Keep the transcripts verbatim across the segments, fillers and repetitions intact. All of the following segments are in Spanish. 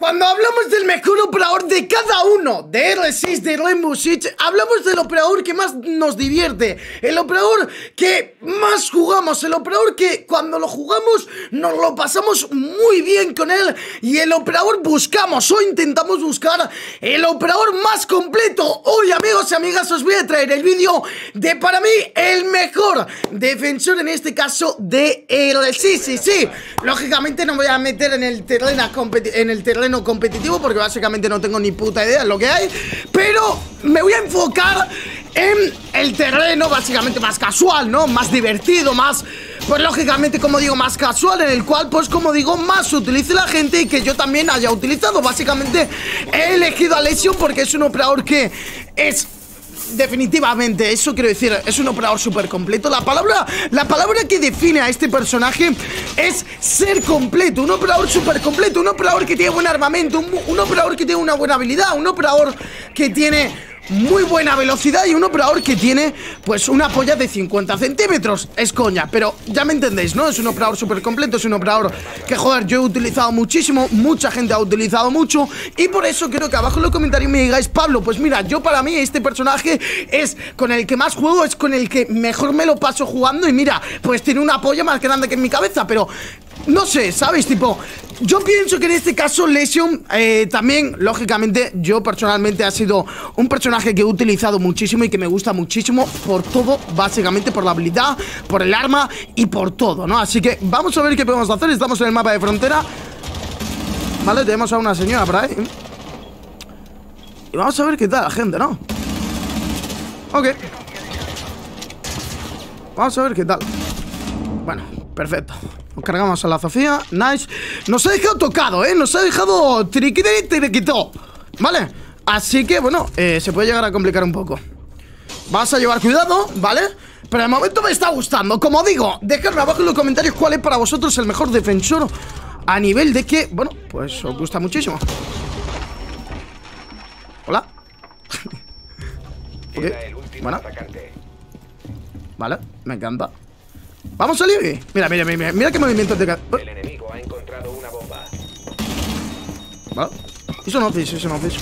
Cuando hablamos del mejor operador de cada uno de R seis de Rainbow Six, hablamos del operador que más nos divierte, el operador que más jugamos, el operador que cuando lo jugamos nos lo pasamos muy bien con él, y el operador buscamos o intentamos buscar el operador más completo. Hoy, amigos y amigas, os voy a traer el vídeo de, para mí, el mejor defensor en este caso de R seis. Sí, sí, lógicamente no me voy a meter en el terreno en el terreno competitivo porque básicamente no tengo ni puta idea de lo que hay, pero me voy a enfocar en el terreno básicamente más casual, ¿no? Más divertido, más, pues lógicamente, como digo, más casual, en el cual, pues como digo, más utilice la gente y que yo también haya utilizado. Básicamente he elegido a Lesion porque es un operador que es... definitivamente, eso quiero decir, es un operador súper completo. La palabra, la palabra que define a este personaje es ser completo. Un operador súper completo, un operador que tiene buen armamento, un, un operador que tiene una buena habilidad, un operador que tiene muy buena velocidad y un operador que tiene, pues, una polla de cincuenta centímetros. Es coña, pero ya me entendéis, ¿no? Es un operador súper completo, es un operador que, joder, yo he utilizado muchísimo, mucha gente ha utilizado mucho, y por eso quiero que abajo en los comentarios me digáis: Pablo, pues mira, yo para mí este personaje es con el que más juego, es con el que mejor me lo paso jugando, y mira, pues tiene una polla más grande que en mi cabeza, pero... no sé, ¿sabes? Tipo, yo pienso que en este caso Lesion eh, también, lógicamente, yo personalmente ha sido un personaje que he utilizado muchísimo y que me gusta muchísimo por todo, básicamente, por la habilidad, por el arma y por todo, ¿no? Así que vamos a ver qué podemos hacer. Estamos en el mapa de frontera. Vale, tenemos a una señora por ahí. Y vamos a ver qué tal la gente, ¿no? Ok. Vamos a ver qué tal. Bueno, perfecto. Nos cargamos a la Sofía, nice. Nos ha dejado tocado, ¿eh? Nos ha dejado triquiteri triquito, ¿vale? Así que, bueno, eh, se puede llegar a complicar un poco. Vas a llevar cuidado, ¿vale? Pero de momento me está gustando. Como digo, dejadme abajo en los comentarios cuál es para vosotros el mejor defensor, a nivel de que, bueno, pues os gusta muchísimo. Hola. Okay. Bueno. Vale, me encanta. Vamos a Libby. Mira, mira, mira, mira qué movimientos de... el enemigo ha encontrado una bomba. Vale. Eso no fish, eso no fish.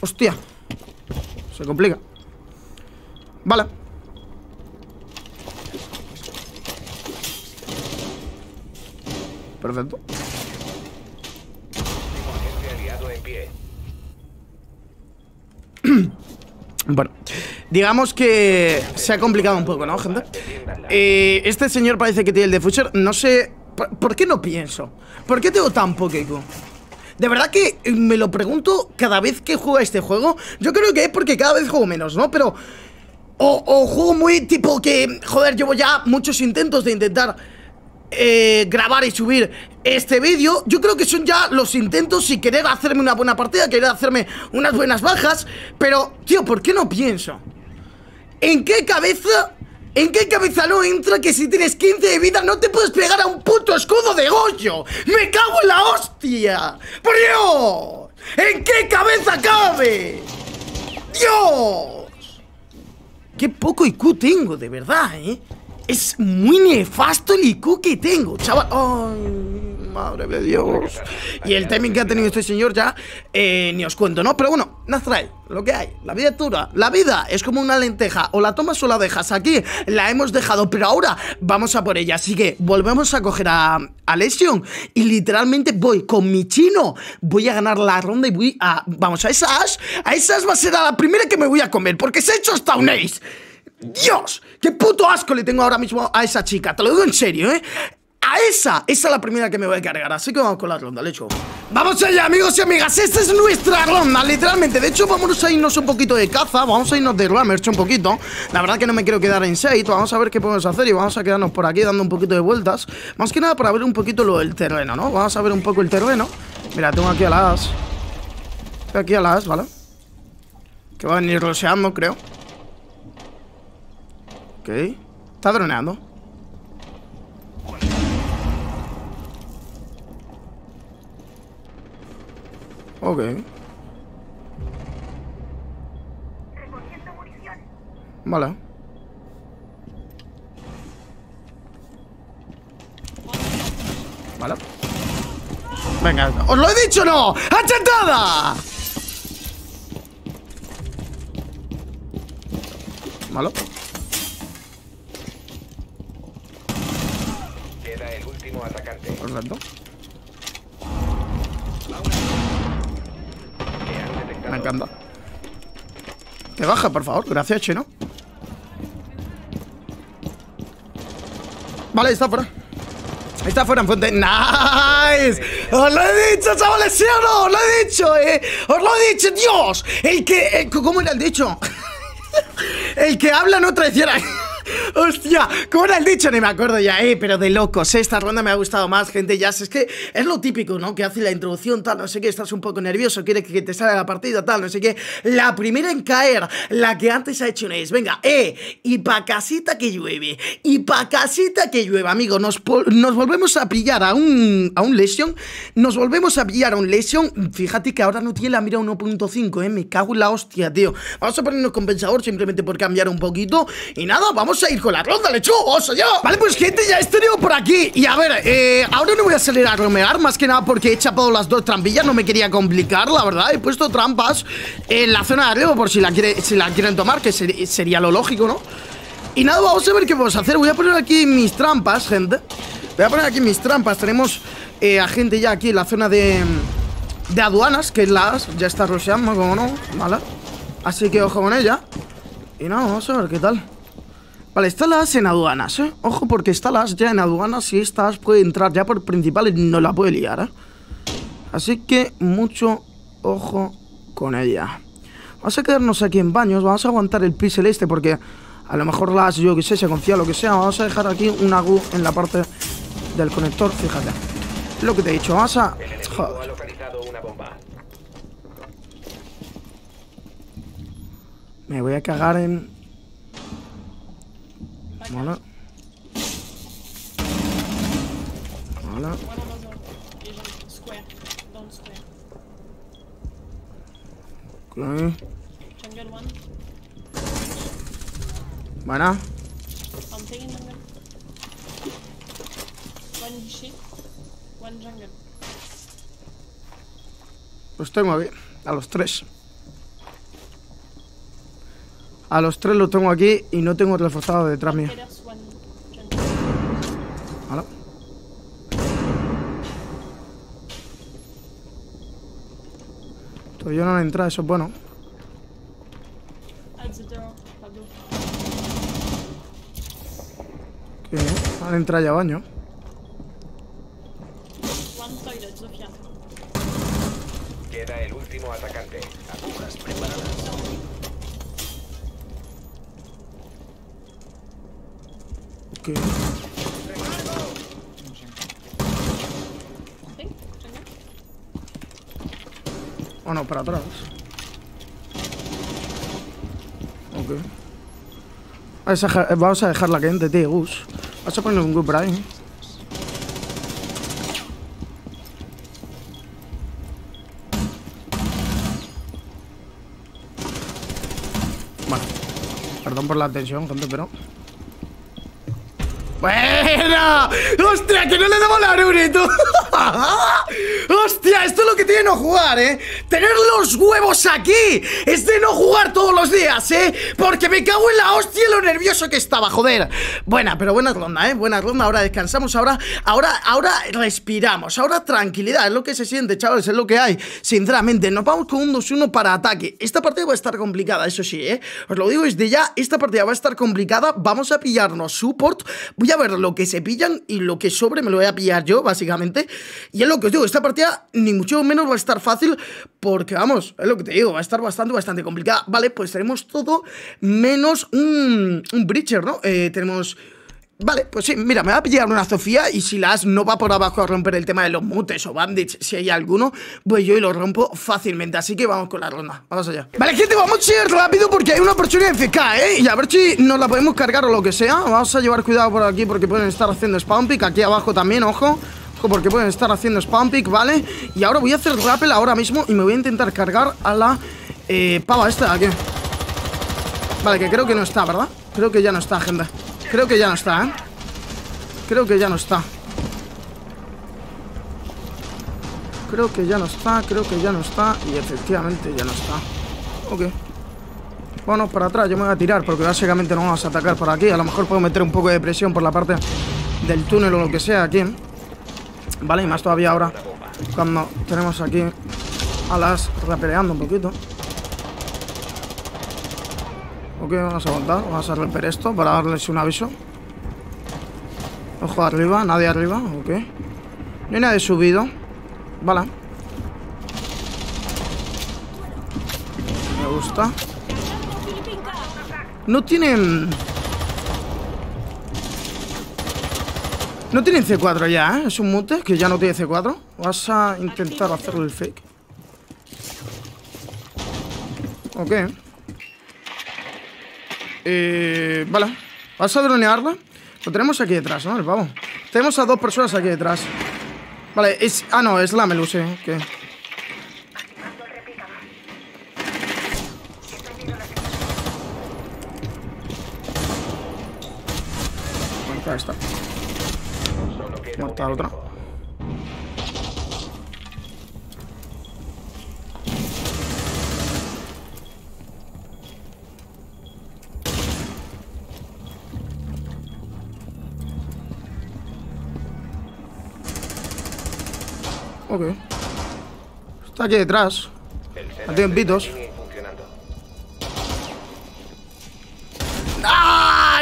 Hostia. Se complica. Vale. Perfecto. Bueno, digamos que se ha complicado un poco, ¿no, gente? Eh, este señor parece que tiene el defuser. No sé... Por, ¿Por qué no pienso? ¿Por qué tengo tan poco I Q? De verdad que me lo pregunto cada vez que juego a este juego. Yo creo que es porque cada vez juego menos, ¿no? Pero... O, o juego muy tipo que... Joder, llevo ya muchos intentos de intentar... Eh, grabar y subir este vídeo. Yo creo que son ya los intentos y querer hacerme una buena partida, querer hacerme unas buenas bajas. Pero, tío, ¿por qué no pienso? ¿En qué cabeza? ¿En qué cabeza no entra que si tienes quince de vida no te puedes pegar a un puto escudo de Goyo? ¡Me cago en la hostia! ¡Por Dios! ¿En qué cabeza cabe? ¡Dios! Qué poco I Q tengo, de verdad, ¿eh? Es muy nefasto el I Q que tengo, chaval. ¡Ay, madre de Dios! Y el timing que ha tenido este señor ya, eh, ni os cuento, ¿no? Pero bueno, nos trae lo que hay. La vida es dura. La vida es como una lenteja. O la tomas o la dejas. Aquí la hemos dejado, pero ahora vamos a por ella. Así que volvemos a coger a, a Lesion. Y literalmente voy con mi chino. Voy a ganar la ronda y voy a... Vamos, a esa Ash. A esa Ash va a ser la primera que me voy a comer, porque se ha hecho hasta un ace. Dios, qué puto asco le tengo ahora mismo a esa chica, te lo digo en serio, ¿eh? A esa, esa es la primera que me voy a cargar. Así que vamos con la ronda, le echo. Vamos allá, amigos y amigas, esta es nuestra ronda, literalmente. De hecho, vámonos a irnos un poquito de caza, vamos a irnos de Ramerch un poquito. La verdad que no me quiero quedar en seis. Vamos a ver qué podemos hacer y vamos a quedarnos por aquí dando un poquito de vueltas. Más que nada para ver un poquito lo del terreno, ¿no? Vamos a ver un poco el terreno. Mira, tengo aquí a las... Tengo aquí a las, ¿vale? Que va a venir roseando, creo. Ok, está droneando. Ok. Vale. ¿Vale? Venga, ¡os lo he dicho, no! ¡Achatada! ¿Malo? Queda el último atacante. Correcto. Me encanta. Te baja, por favor. Gracias, chino. Vale, está fuera. Está fuera en fuente. ¡Nice! ¡Os lo he dicho, chavales! ¿Sí o no? ¡Os lo he dicho, eh! ¡Os lo he dicho! ¡Dios! El que... El, ¿cómo era el dicho? El que habla no traiciona. Hostia, ¿cómo era el dicho? Ni me acuerdo ya, eh, pero de locos, eh. Esta ronda me ha gustado más, gente, ya sé, es que es lo típico, ¿no? Que hace la introducción, tal, no sé qué, estás un poco nervioso, quieres que te salga la partida, tal, no sé qué. La primera en caer, la que antes ha hecho un ace, venga, eh, y pa' casita que llueve, y pa' casita que llueve, amigo, nos, nos volvemos a pillar a un, a un Lesion, nos volvemos a pillar a un Lesion, fíjate que ahora no tiene la mira uno punto cinco, eh, me cago en la hostia, tío. Vamos a ponernos compensador simplemente por cambiar un poquito, y nada, vamos a ir con la ronda, lechugoso yo. Vale, pues gente, ya estoy por aquí. Y a ver, eh, ahora no voy a salir a romear, más que nada porque he chapado las dos trampillas. No me quería complicar, la verdad. He puesto trampas en la zona de arriba por si la, quiere, si la quieren tomar, que ser, sería lo lógico, ¿no? Y nada, vamos a ver qué vamos a hacer. Voy a poner aquí mis trampas, gente. Voy a poner aquí mis trampas. Tenemos eh, a gente ya aquí en la zona de, de aduanas, que es la Ash. Ya está rusheando, como no, vale. Así que ojo con ella. Y nada, vamos a ver qué tal. Vale, está la Ash en aduanas, ¿eh? Ojo, porque está la Ash ya en aduanas y esta Ash puede entrar ya por principal y no la puede liar, ¿eh? Así que mucho ojo con ella. Vamos a quedarnos aquí en baños, vamos a aguantar el pixel este porque a lo mejor la Ash, yo que sé, se confía lo que sea. Vamos a dejar aquí un agu en la parte del conector, fíjate. Lo que te he dicho, vamos a... Joder. Me voy a cagar en... Vale. Vale. Okay. Bueno. Pues tengo aquí a los tres. A los tres los tengo aquí y no tengo reforzado detrás mío. ¿Vale? Todavía no han entrado, eso es bueno. ¿Qué? Han entrado ya a baño. Queda el último atacante. Agujas preparadas. Okay. Oh no, para atrás. Ok. Vamos a dejar la que entre, tío, Gus. Vas a poner un grupo ahí, ¿eh? Bueno. Perdón por la tensión, gente, pero... ¡Buena! ¡Hostia, que no le damos la runeto! ¡Hostia, esto es lo que tiene no jugar, eh! ¡Tener los huevos aquí! ¡Es de no jugar todos los días, eh! Porque me cago en la hostia lo nervioso que estaba, joder. Buena, pero buena ronda, eh, buena ronda. Ahora descansamos, ahora, ahora, ahora respiramos. Ahora tranquilidad, es lo que se siente, chavales, es lo que hay. Sinceramente, nos vamos con un dos uno para ataque. Esta partida va a estar complicada, eso sí, eh. Os lo digo desde ya, esta partida va a estar complicada. Vamos a pillarnos support. Voy a a ver lo que se pillan y lo que sobre me lo voy a pillar yo, básicamente. Y es lo que os digo, esta partida ni mucho menos va a estar fácil porque, vamos, es lo que te digo, va a estar bastante, bastante complicada. Vale, pues tenemos todo menos un, un breacher, ¿no? Eh, tenemos... Vale, pues sí, mira, me va a pillar una Sofia y si la Ash no va por abajo a romper el tema de los mutes o bandits, si hay alguno, pues yo lo rompo fácilmente, así que vamos con la ronda, vamos allá. Vale, gente, vamos a ir rápido porque hay una oportunidad eficaz, ¿eh? Y a ver si nos la podemos cargar o lo que sea. Vamos a llevar cuidado por aquí porque pueden estar haciendo spawn pick, aquí abajo también, ojo. Ojo porque pueden estar haciendo spawn pick, ¿vale? Y ahora voy a hacer rappel ahora mismo y me voy a intentar cargar a la eh, pava esta de aquí. Vale, que creo que no está, ¿verdad? Creo que ya no está, gente. Creo que ya no está, ¿eh? Creo que ya no está. creo que ya no está, creo que ya no está. Y efectivamente ya no está. Ok. Vámonos para atrás, yo me voy a tirar porque básicamente nos vamos a atacar por aquí. A lo mejor puedo meter un poco de presión por la parte del túnel o lo que sea aquí. Vale, y más todavía ahora cuando tenemos aquí a las repeleando un poquito. Ok, vamos a aguantar, vamos a romper esto para darles un aviso. Ojo arriba, nadie arriba, ok. No hay nadie subido. Vale. Me gusta. No tienen... No tienen C cuatro ya, ¿eh? Es un mute que ya no tiene C cuatro. Vas a intentar hacerle el fake. Ok. Eh, vale. Vas a dronearla. Lo tenemos aquí detrás, ¿no? El pavo. Tenemos a dos personas aquí detrás. Vale, es... Ah, no, es la Melusi, ok. Ahí está. Muerta la otra. Ok. Está aquí detrás. La tienen pitos.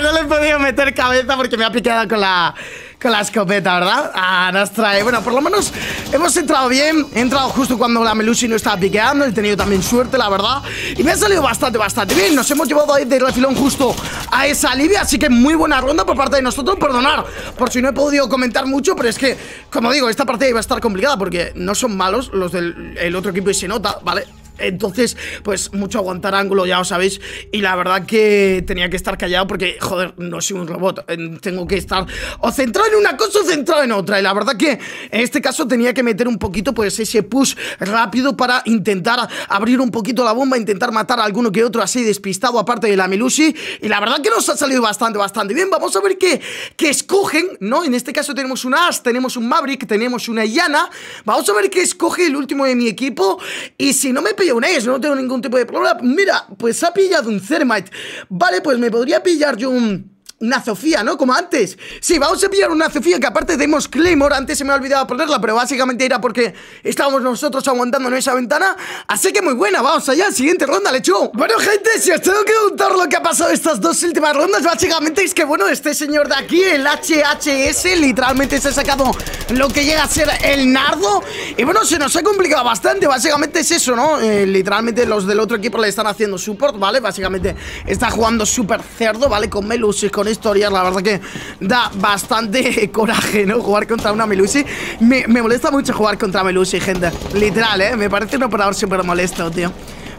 No le he podido meter cabeza porque me ha picado con la, con la escopeta, ¿verdad? Ah, nos trae. Bueno, por lo menos hemos entrado bien. He entrado justo cuando la Melusi no estaba piqueando. He tenido también suerte, la verdad. Y me ha salido bastante, bastante bien. Nos hemos llevado ahí de refilón justo a esa Libia. Así que muy buena ronda por parte de nosotros. Perdonar por si no he podido comentar mucho. Pero es que, como digo, esta partida iba a estar complicada porque no son malos los del el otro equipo y se nota, ¿vale? Entonces, pues mucho aguantar ángulo, ya os sabéis. Y la verdad que tenía que estar callado porque, joder, no soy un robot. Tengo que estar o centrado en una cosa o centrado en otra. Y la verdad que en este caso tenía que meter un poquito, pues, ese push rápido para intentar abrir un poquito la bomba, intentar matar a alguno que otro así despistado, aparte de la Melusi. Y la verdad que nos ha salido bastante, bastante bien. Vamos a ver qué, qué escogen, ¿no? En este caso tenemos un Ash, tenemos un Maverick, tenemos una Yana. Vamos a ver qué escoge el último de mi equipo. Y si no me pillo un Ash, no tengo ningún tipo de problema. Mira, pues ha pillado un Thermite. Vale, pues me podría pillar yo un... Una Sofia, ¿no? Como antes. Sí, vamos a pillar una Sofia que aparte tenemos Claymore. Antes se me ha olvidado ponerla, pero básicamente era porque estábamos nosotros aguantando en esa ventana. Así que muy buena, vamos allá. Siguiente ronda, lechón. Bueno, gente, si os tengo que contar lo que ha pasado estas dos últimas rondas, básicamente es que, bueno, este señor de aquí, el H H S, literalmente se ha sacado lo que llega a ser el nardo. Y bueno, se nos ha complicado bastante. Básicamente es eso, ¿no? Eh, literalmente los del otro equipo le están haciendo support, ¿vale? Básicamente está jugando súper cerdo, ¿vale? Con Melusi, con historias, la verdad que da bastante coraje, ¿no? Jugar contra una Melusi. Me, me molesta mucho jugar contra Melusi, gente. Literal, ¿eh? Me parece un operador súper molesto, tío.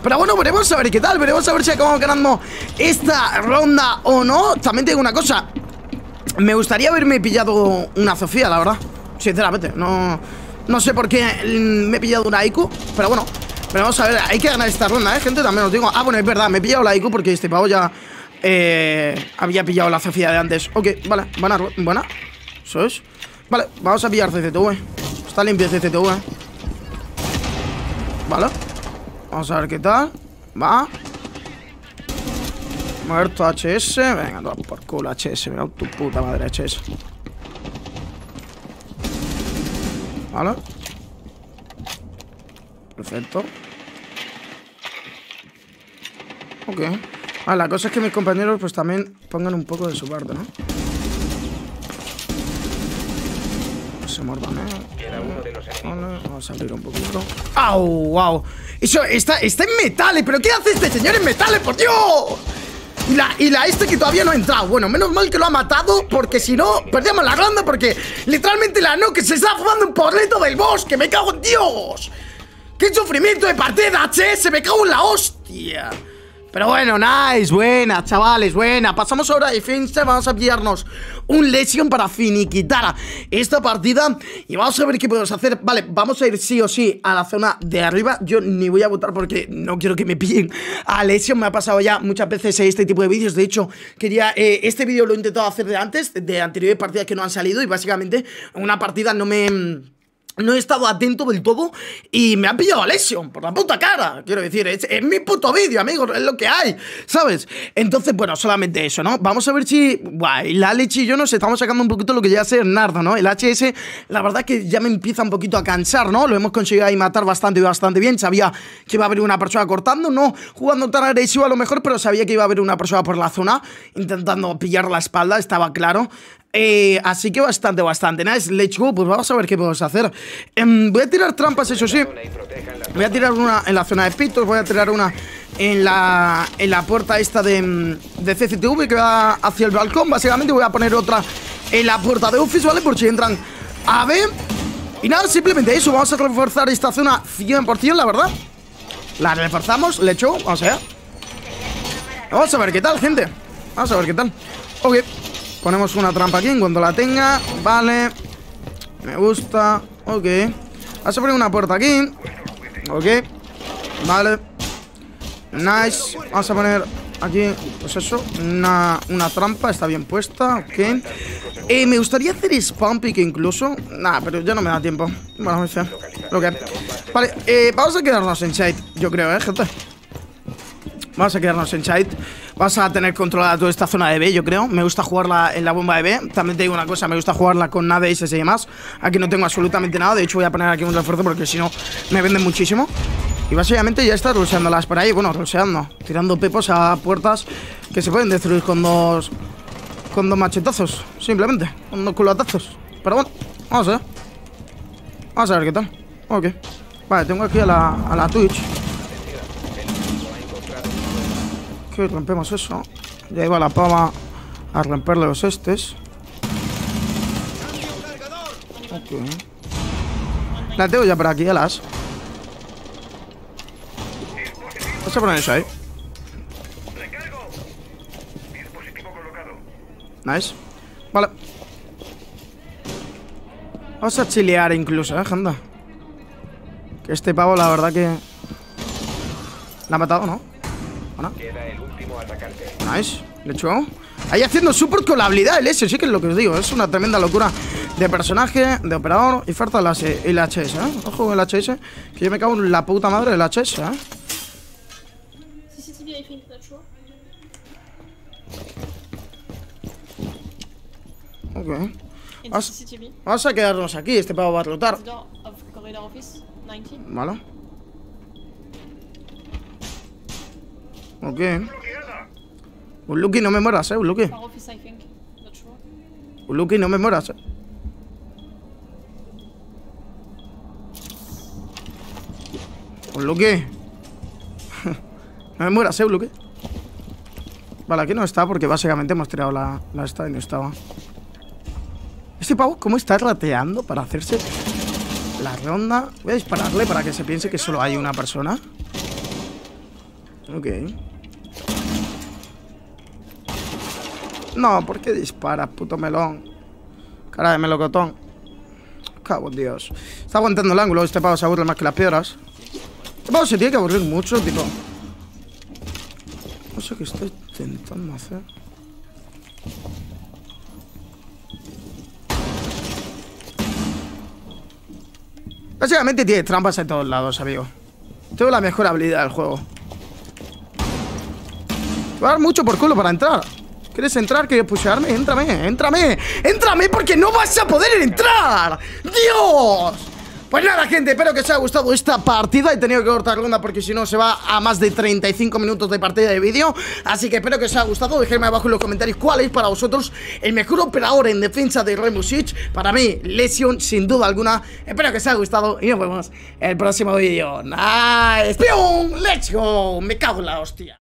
Pero bueno, veremos a ver qué tal. Veremos a ver si acabamos ganando esta ronda o no. También tengo una cosa. Me gustaría haberme pillado una Sofía, la verdad. Sinceramente, no, no sé por qué me he pillado una I Q. Pero bueno, vamos a ver. Hay que ganar esta ronda, ¿eh, gente? También os digo. Ah, bueno, es verdad. Me he pillado la I Q porque este pavo ya... Eh, había pillado la Sofía de antes. Ok, vale, buena, buena. Eso es. Vale, vamos a pillar C C T V. Está limpio C C T V. Vale. Vamos a ver qué tal. Va. Muerto H S. Venga, no, por culo H S. Mira tu puta madre H S. Vale. Perfecto. Ok. Ah, la cosa es que mis compañeros pues también pongan un poco de su parte, ¿no? No se mordan, ¿eh? Vale, vamos a abrir un poquito. ¡Au! ¡Wow! Eso está, está en metales. ¿Pero qué hace este señor en metales? ¡Por Dios! Y la, y la este que todavía no ha entrado. Bueno, menos mal que lo ha matado, porque si no, perdíamos la ronda, porque literalmente la no, que se está jugando un porreto del bosque. ¡Me cago en Dios! ¡Qué sufrimiento de partida, che! ¡Se me cago en la hostia! Pero bueno, nice, buena, chavales, buena. Pasamos ahora a defensa, vamos a pillarnos un Lesion para finiquitar esta partida. Y vamos a ver qué podemos hacer. Vale, vamos a ir sí o sí a la zona de arriba. Yo ni voy a votar porque no quiero que me pillen a Lesion. Me ha pasado ya muchas veces este tipo de vídeos. De hecho, quería eh, este vídeo lo he intentado hacer de antes, de anteriores partidas que no han salido. Y básicamente una partida no me... No he estado atento del todo y me ha pillado a Lesion por la puta cara. Quiero decir, es, es mi puto vídeo, amigos, es lo que hay, ¿sabes? Entonces, bueno, solamente eso, ¿no? Vamos a ver si... Buah, el Alex y yo nos estamos sacando un poquito lo que llega a ser Narda, ¿no? El H S, la verdad es que ya me empieza un poquito a cansar, ¿no? Lo hemos conseguido ahí matar bastante y bastante bien. Sabía que iba a haber una persona cortando, no jugando tan agresivo a lo mejor, pero sabía que iba a haber una persona por la zona intentando pillar la espalda, estaba claro. Eh, así que bastante, bastante nice. Let's go, pues vamos a ver qué podemos hacer. eh, Voy a tirar trampas, eso sí. Voy a tirar una en la zona de pitos. Voy a tirar una en la, en la puerta esta de, de C C T V, que va hacia el balcón. Básicamente voy a poner otra en la puerta de office, ¿vale? Por si entran a B. Y nada, simplemente eso. Vamos a reforzar esta zona cien por cien, la verdad. La reforzamos, let's go, vamos allá. Vamos a ver qué tal, gente. Vamos a ver qué tal. Ok. Ponemos una trampa aquí en cuanto la tenga. Vale. Me gusta. Ok. Vamos a poner una puerta aquí. Ok. Vale. Nice. Vamos a poner aquí, pues eso, una, una trampa. Está bien puesta. Ok. Eh, me gustaría hacer spam pick incluso. Nah, pero ya no me da tiempo. Bueno, me dice. Ok. Vale. Eh, vamos a quedarnos en site, yo creo, eh, gente. Vamos a quedarnos en site. Vas a tener controlada toda esta zona de B, yo creo. Me gusta jugarla en la bomba de B. También te digo una cosa, me gusta jugarla con nada y se más. Aquí no tengo absolutamente nada. De hecho voy a poner aquí un refuerzo porque si no me venden muchísimo. Y básicamente ya está ruseándolas por ahí. Bueno, ruseando, tirando pepos a puertas que se pueden destruir con dos, con dos machetazos, simplemente. Con dos culatazos. Pero bueno, vamos a ver. Vamos a ver qué tal. Ok. Vale, tengo aquí a la, a la Twitch. Que rompemos eso. Ya iba la pava a romperle los estes. Okay. La tengo ya por aquí, a las. Vamos a poner eso ahí. Nice. Vale. Vamos a chilear incluso, eh, Janda. Que este pavo, la verdad que... La ha matado, ¿no? Bueno. Nice, le chulo. Ahí haciendo support con la habilidad del S, sí que es lo que os digo. Es una tremenda locura de personaje, de operador. Y falta el H S, ¿eh? Ojo con el H S, que yo me cago en la puta madre del H S, ¿eh? Ok. Vas, vas a quedarnos aquí, este pavo va a rotar. Vale. Ok. Uluki, no me mueras, eh, Uluki. Uluki, no me mueras, eh. Uluki. No me mueras, eh, Uluki. Vale, aquí no está porque básicamente hemos tirado la, la esta y no estaba. Este pavo, ¿cómo está rateando para hacerse la ronda? Voy a dispararle para que se piense que solo hay una persona. Ok. No, ¿por qué disparas, puto melón? Cara de melocotón. Cabo Dios. Está aguantando el ángulo. Este pavo se aburre más que las piedras. Este pavo se tiene que aburrir mucho, tipo. No sé qué estoy intentando hacer. Básicamente tiene trampas en todos lados, amigo. Tengo la mejor habilidad del juego. Va a dar mucho por culo para entrar. ¿Quieres entrar? ¿Quieres pushearme? Éntrame, éntrame, éntrame porque no vas a poder entrar. ¡Dios! Pues nada, gente, espero que os haya gustado esta partida. He tenido que cortar ronda porque si no se va a más de treinta y cinco minutos de partida de vídeo. Así que espero que os haya gustado. Dejadme abajo en los comentarios cuál es para vosotros el mejor operador en defensa de Rainbow Six. Para mí, Lesion, sin duda alguna. Espero que os haya gustado y nos vemos en el próximo vídeo. ¡Nice! ¡Pium! ¡Let's go! Me cago en la hostia.